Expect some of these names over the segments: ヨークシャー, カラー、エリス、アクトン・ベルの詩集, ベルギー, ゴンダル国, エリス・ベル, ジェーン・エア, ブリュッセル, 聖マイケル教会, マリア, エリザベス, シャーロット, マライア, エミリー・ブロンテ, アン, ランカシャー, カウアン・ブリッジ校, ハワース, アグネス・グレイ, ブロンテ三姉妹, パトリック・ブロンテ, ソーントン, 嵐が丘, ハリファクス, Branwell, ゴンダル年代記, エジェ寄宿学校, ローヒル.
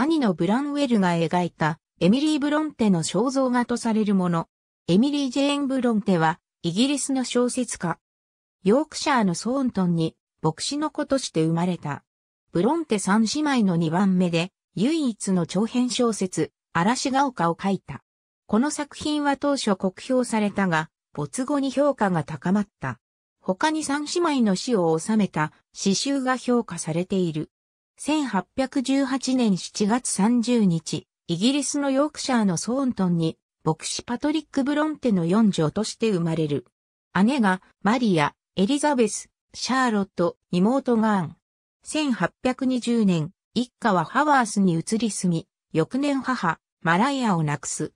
兄のブランウェルが描いたエミリー・ブロンテの肖像画とされるもの。エミリー・ジェーン・ブロンテはイギリスの小説家。ヨークシャーのソーントンに牧師の子として生まれた。ブロンテ三姉妹の2番目で唯一の長編小説嵐が丘を書いた。この作品は当初酷評されたが、没後に評価が高まった。他に三姉妹の死を収めた詩集が評価されている。1818年7月30日、イギリスのヨークシャーのソーントンに、牧師パトリック・ブロンテの四女として生まれる。姉がマリア、エリザベス、シャーロット、妹がアン。1820年、一家はハワースに移り住み、翌年母、マライアを亡くす。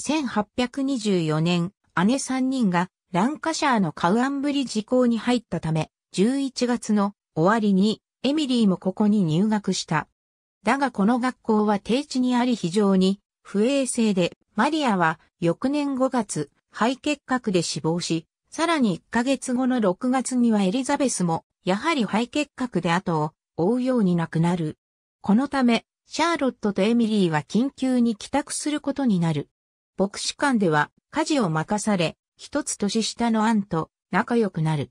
1824年、姉三人がランカシャーのカウアンブリッジ校に入ったため、11月の終わりに、エミリーもここに入学した。だがこの学校は低地にあり非常に不衛生で、マリアは翌年5月、肺結核で死亡し、さらに1ヶ月後の6月にはエリザベスも、やはり肺結核で後を追うように亡くなる。このため、シャーロットとエミリーは緊急に帰宅することになる。牧師館では家事を任され、一つ年下のアンと仲良くなる。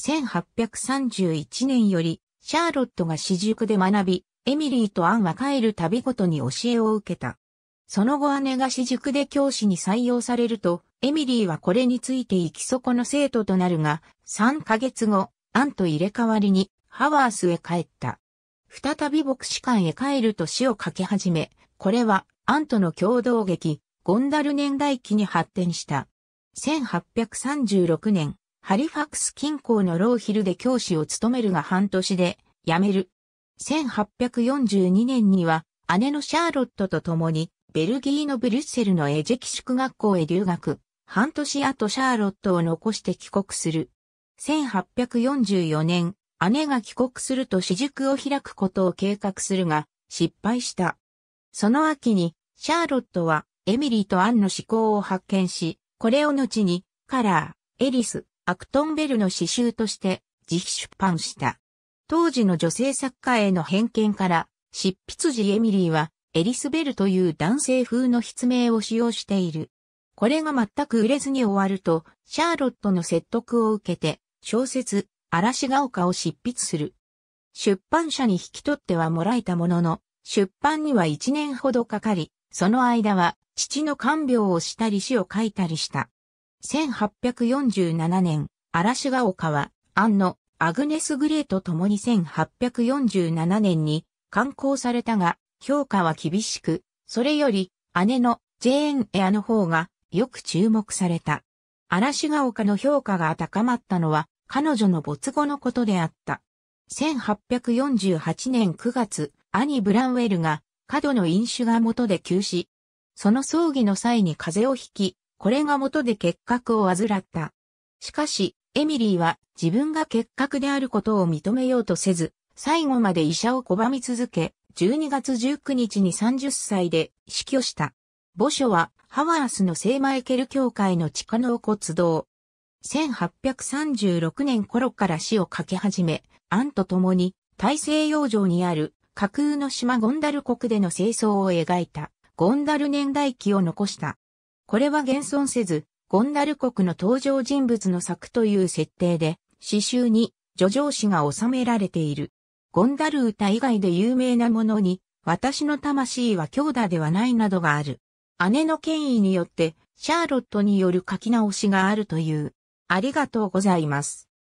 1831年より、シャーロットが私塾で学び、エミリーとアンは帰るたびごとに教えを受けた。その後姉が私塾で教師に採用されると、エミリーはこれについて行きそこの生徒となるが、3ヶ月後、アンと入れ替わりにハワースへ帰った。再び牧師館へ帰ると詩を書き始め、これはアンとの共同劇、ゴンダル年代記に発展した。1836年、ハリファクス近郊のローヒルで教師を務めるが半年で辞める。1842年には姉のシャーロットと共にベルギーのブリュッセルのエジェキ宿学校へ留学。半年後シャーロットを残して帰国する。1844年、姉が帰国すると私塾を開くことを計画するが失敗した。その秋にシャーロットはエミリーとアンの思考を発見し、これを後にカラー、エリス、アクトンベルの詩集として自費出版した。当時の女性作家への偏見から、執筆時エミリーはエリスベルという男性風の筆名を使用している。これが全く売れずに終わると、シャーロットの説得を受けて、小説、嵐が丘を執筆する。出版社に引き取ってはもらえたものの、出版には1年ほどかかり、その間は父の看病をしたり詩を書いたりした。1847年、嵐が丘は、アンのアグネス・グレーと共に1847年に刊行されたが、評価は厳しく、それより姉のジェーン・エアの方がよく注目された。嵐が丘の評価が高まったのは、彼女の没後のことであった。1848年9月、兄・ブランウェルが過度の飲酒が元で急死。その葬儀の際に風邪をひき、これが元で結核を患った。しかし、エミリーは自分が結核であることを認めようとせず、最後まで医者を拒み続け、12月19日に30歳で死去した。墓所はハワースの聖マイケル教会の地下の納骨堂。1836年頃から詩を書き始め、アンと共に大西洋上にある架空の島ゴンダル国での清掃を描いたゴンダル年代記を残した。これは現存せず、ゴンダル国の登場人物の作という設定で、詩集に叙情詩が収められている。ゴンダル歌以外で有名なものに、私の魂は強打ではないなどがある。姉の権威によって、シャーロットによる書き直しがあるという。ありがとうございます。